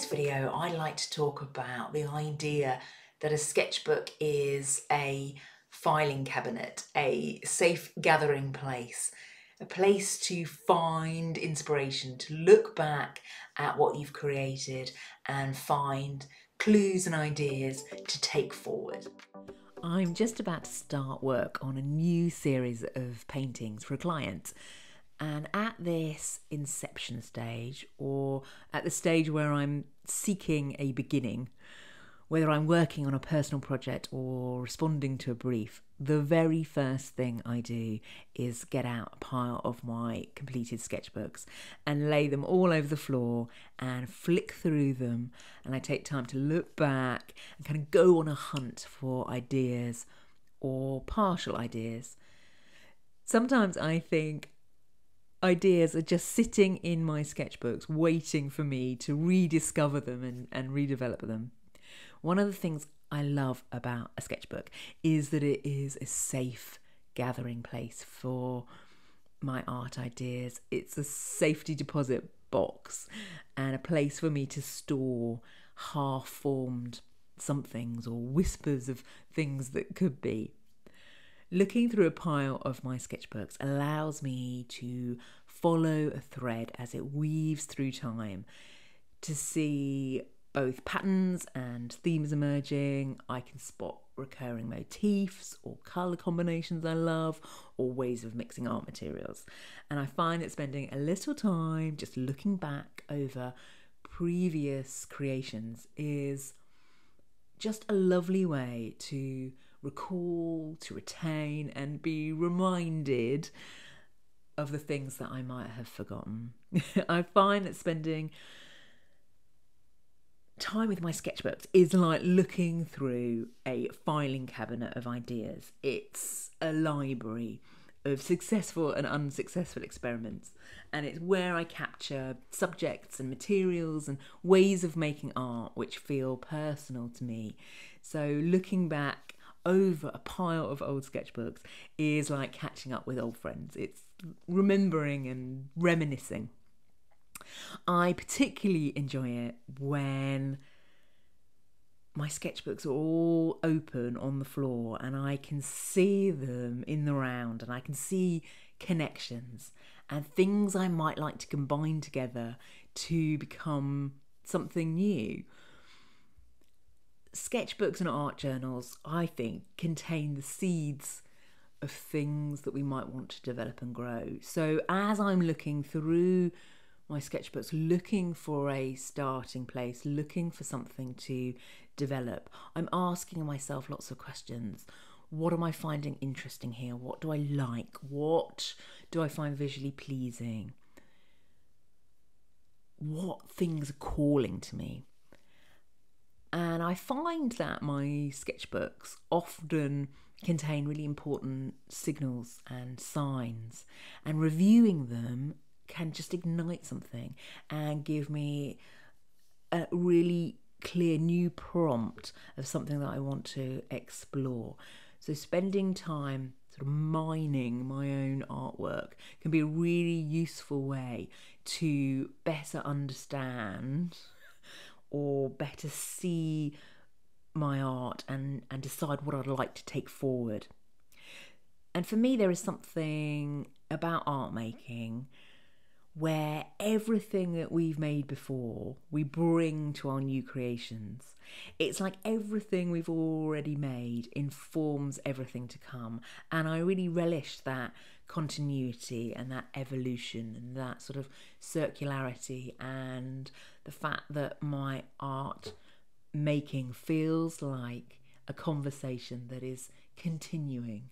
today's video, I'd like to talk about the idea that a sketchbook is a filing cabinet, a safe gathering place, a place to find inspiration, to look back at what you've created and find clues and ideas to take forward. I'm just about to start work on a new series of paintings for a client. And at this inception stage, or at the stage where I'm seeking a beginning, whether I'm working on a personal project or responding to a brief, the very first thing I do is get out a pile of my completed sketchbooks and lay them all over the floor and flick through them. And I take time to look back and kind of go on a hunt for ideas or partial ideas. Sometimes I think ideas are just sitting in my sketchbooks waiting for me to rediscover them and redevelop them. One of the things I love about a sketchbook is that it is a safe gathering place for my art ideas. It's a safety deposit box and a place for me to store half-formed somethings or whispers of things that could be. Looking through a pile of my sketchbooks allows me to follow a thread as it weaves through time, to see both patterns and themes emerging. I can spot recurring motifs or colour combinations I love or ways of mixing art materials. And I find that spending a little time just looking back over previous creations is just a lovely way to recall, to retain and be reminded of the things that I might have forgotten. I find that spending time with my sketchbooks is like looking through a filing cabinet of ideas. It's a library of successful and unsuccessful experiments, and it's where I capture subjects and materials and ways of making art which feel personal to me. So looking back over a pile of old sketchbooks is like catching up with old friends. It's remembering and reminiscing. I particularly enjoy it when my sketchbooks are all open on the floor and I can see them in the round and I can see connections and things I might like to combine together to become something new. Sketchbooks and art journals, I think, contain the seeds of things that we might want to develop and grow. So as I'm looking through my sketchbooks, looking for a starting place, looking for something to develop, I'm asking myself lots of questions. What am I finding interesting here? What do I like? What do I find visually pleasing? What things are calling to me? And I find that my sketchbooks often contain really important signals and signs, and reviewing them can just ignite something and give me a really clear new prompt of something that I want to explore. So spending time sort of mining my own artwork can be a really useful way to better understand or better see my art and decide what I'd like to take forward. And for me, there is something about art making where everything that we've made before we bring to our new creations. It's like everything we've already made informs everything to come, and I really relish that continuity and that evolution and that sort of circularity and the fact that my art making feels like a conversation that is continuing.